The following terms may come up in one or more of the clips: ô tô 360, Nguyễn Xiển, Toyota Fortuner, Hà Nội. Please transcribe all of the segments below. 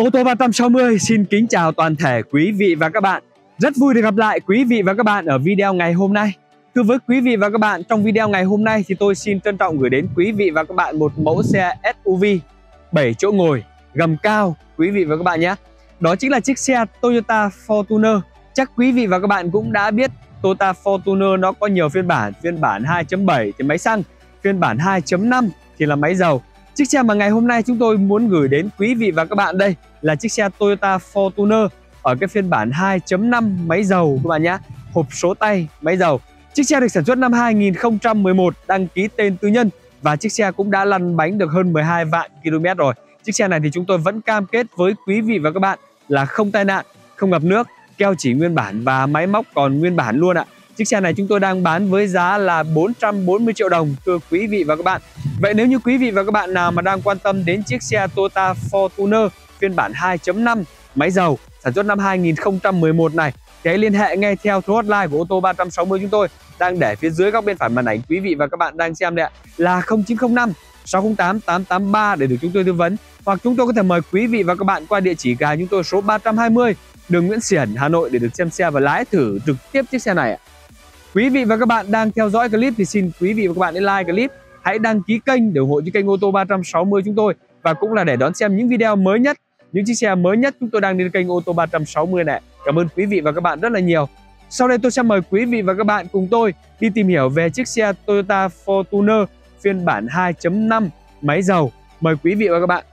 Ô tô 360 xin kính chào toàn thể quý vị và các bạn. Rất vui được gặp lại quý vị và các bạn ở video ngày hôm nay. Thưa với quý vị và các bạn, trong video ngày hôm nay thì tôi xin trân trọng gửi đến quý vị và các bạn một mẫu xe SUV 7 chỗ ngồi gầm cao quý vị và các bạn nhé. Đó chính là chiếc xe Toyota Fortuner. Chắc quý vị và các bạn cũng đã biết Toyota Fortuner nó có nhiều phiên bản 2.7 thì máy xăng, phiên bản 2.5 thì là máy dầu. Chiếc xe mà ngày hôm nay chúng tôi muốn gửi đến quý vị và các bạn đây là chiếc xe Toyota Fortuner ở cái phiên bản 2.5 máy dầu các bạn nhé, hộp số tay máy dầu. Chiếc xe được sản xuất năm 2011, đăng ký tên tư nhân và chiếc xe cũng đã lăn bánh được hơn 12 vạn km rồi. Chiếc xe này thì chúng tôi vẫn cam kết với quý vị và các bạn là không tai nạn, không ngập nước, keo chỉ nguyên bản và máy móc còn nguyên bản luôn ạ. Chiếc xe này chúng tôi đang bán với giá là 440 triệu đồng thưa quý vị và các bạn. Vậy nếu như quý vị và các bạn nào mà đang quan tâm đến chiếc xe Toyota Fortuner phiên bản 2.5 máy dầu sản xuất năm 2011 này thì hãy liên hệ ngay theo số hotline của ô tô 360 chúng tôi đang để phía dưới góc bên phải màn ảnh quý vị và các bạn đang xem đấy ạ, là 0905 608 883 để được chúng tôi tư vấn, hoặc chúng tôi có thể mời quý vị và các bạn qua địa chỉ gà chúng tôi số 320 đường Nguyễn Xiển, Hà Nội để được xem xe và lái thử trực tiếp chiếc xe này ạ. Quý vị và các bạn đang theo dõi clip thì xin quý vị và các bạn hãy like clip, hãy đăng ký kênh để ủng hộ cho kênh ô tô 360 chúng tôi, và cũng là để đón xem những video mới nhất, những chiếc xe mới nhất chúng tôi đang lên kênh ô tô 360 này. Cảm ơn quý vị và các bạn rất là nhiều. Sau đây tôi sẽ mời quý vị và các bạn cùng tôi đi tìm hiểu về chiếc xe Toyota Fortuner phiên bản 2.5 máy dầu. Mời quý vị và các bạn.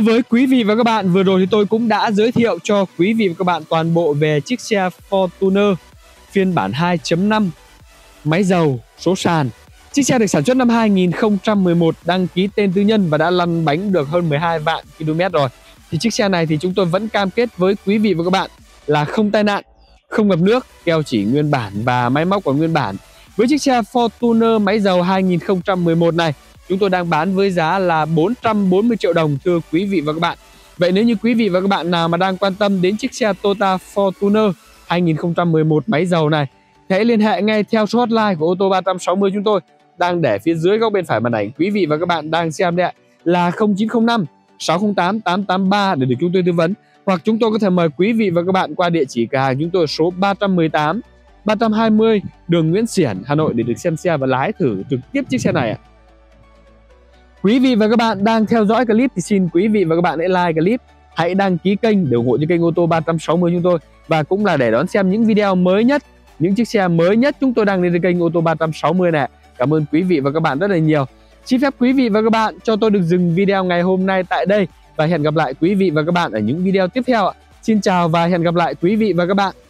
Thưa với quý vị và các bạn, vừa rồi thì tôi cũng đã giới thiệu cho quý vị và các bạn toàn bộ về chiếc xe Fortuner phiên bản 2.5 máy dầu số sàn. Chiếc xe được sản xuất năm 2011, đăng ký tên tư nhân và đã lăn bánh được hơn 12 vạn km rồi. Thì chiếc xe này thì chúng tôi vẫn cam kết với quý vị và các bạn là không tai nạn, không ngập nước, keo chỉ nguyên bản và máy móc còn nguyên bản. Với chiếc xe Fortuner máy dầu 2011 này, chúng tôi đang bán với giá là 440 triệu đồng thưa quý vị và các bạn. Vậy nếu như quý vị và các bạn nào mà đang quan tâm đến chiếc xe Toyota Fortuner 2011 máy dầu này, hãy liên hệ ngay theo số hotline của ô tô 360 chúng tôi đang để phía dưới góc bên phải màn ảnh quý vị và các bạn đang xem đấy ạ, là 0905 608 883 để được chúng tôi tư vấn, hoặc chúng tôi có thể mời quý vị và các bạn qua địa chỉ cửa hàng chúng tôi số 318 320 đường Nguyễn Xiển, Hà Nội để được xem xe và lái thử trực tiếp chiếc xe này ạ. Quý vị và các bạn đang theo dõi clip thì xin quý vị và các bạn hãy like clip, hãy đăng ký kênh để ủng hộ cho kênh ô tô 360 chúng tôi, và cũng là để đón xem những video mới nhất, những chiếc xe mới nhất chúng tôi đang lên trên kênh ô tô 360 này. Cảm ơn quý vị và các bạn rất là nhiều. Xin phép quý vị và các bạn cho tôi được dừng video ngày hôm nay tại đây và hẹn gặp lại quý vị và các bạn ở những video tiếp theo. Xin chào và hẹn gặp lại quý vị và các bạn.